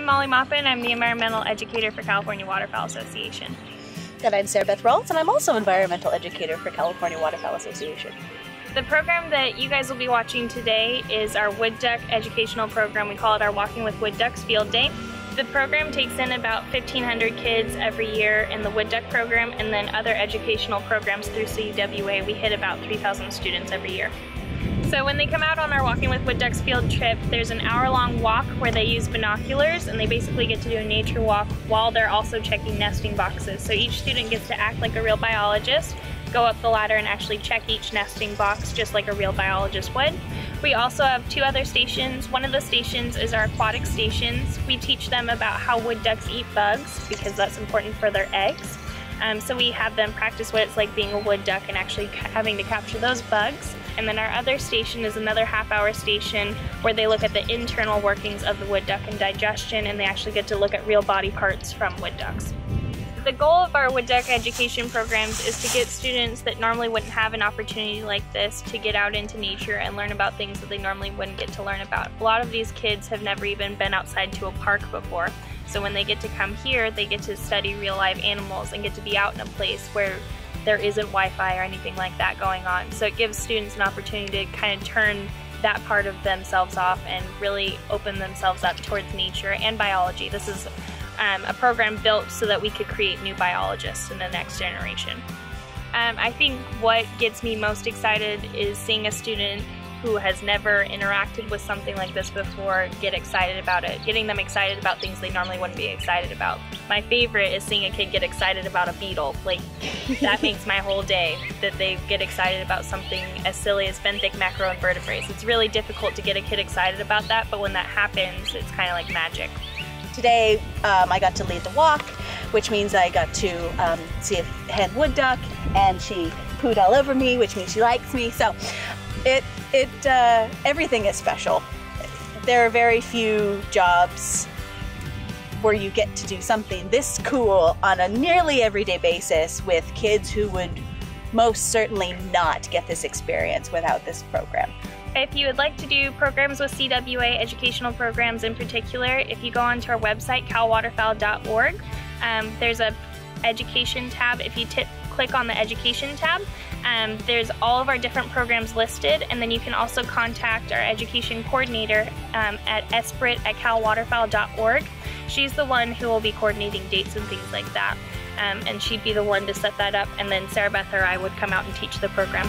I'm Molly Moppin. I'm the Environmental Educator for California Waterfowl Association. And I'm Sarah Beth Ralts, and I'm also Environmental Educator for California Waterfowl Association. The program that you guys will be watching today is our Wood Duck Educational Program. We call it our Walking with Wood Ducks Field Day. The program takes in about 1,500 kids every year in the Wood Duck program, and then other educational programs through CWA. We hit about 3,000 students every year. So when they come out on our Walking with Wood Ducks field trip, there's an hour-long walk where they use binoculars, and they basically get to do a nature walk while they're also checking nesting boxes. So each student gets to act like a real biologist, go up the ladder and actually check each nesting box just like a real biologist would. We also have two other stations. One of the stations is our aquatic stations. We teach them about how wood ducks eat bugs because that's important for their eggs. So we have them practice what it's like being a wood duck and actually having to capture those bugs. And then our other station is another half-hour station where they look at the internal workings of the wood duck and digestion, and they actually get to look at real body parts from wood ducks. The goal of our wood duck education programs is to get students that normally wouldn't have an opportunity like this to get out into nature and learn about things that they normally wouldn't get to learn about. A lot of these kids have never even been outside to a park before, so when they get to come here, they get to study real live animals and get to be out in a place where there isn't Wi-Fi or anything like that going on. So it gives students an opportunity to kind of turn that part of themselves off and really open themselves up towards nature and biology. This is a program built so that we could create new biologists in the next generation. I think what gets me most excited is seeing a student who has never interacted with something like this before get excited about it, getting them excited about things they normally wouldn't be excited about. My favorite is seeing a kid get excited about a beetle. Like, that makes my whole day, that they get excited about something as silly as benthic macroinvertebrates. It's really difficult to get a kid excited about that, but when that happens, it's kind of like magic. Today, I got to lead the walk, which means I got to see a hen wood duck, and she pooed all over me, which means she likes me. So everything is special. There are very few jobs where you get to do something this cool on a nearly everyday basis with kids who would most certainly not get this experience without this program. If you would like to do programs with CWA, educational programs in particular, if you go onto our website, calwaterfowl.org, there's an education tab. If you click on the education tab, there's all of our different programs listed, and then you can also contact our education coordinator at esprit@calwaterfowl.org. She's the one who will be coordinating dates and things like that, and she'd be the one to set that up, and then Sarah Beth or I would come out and teach the program.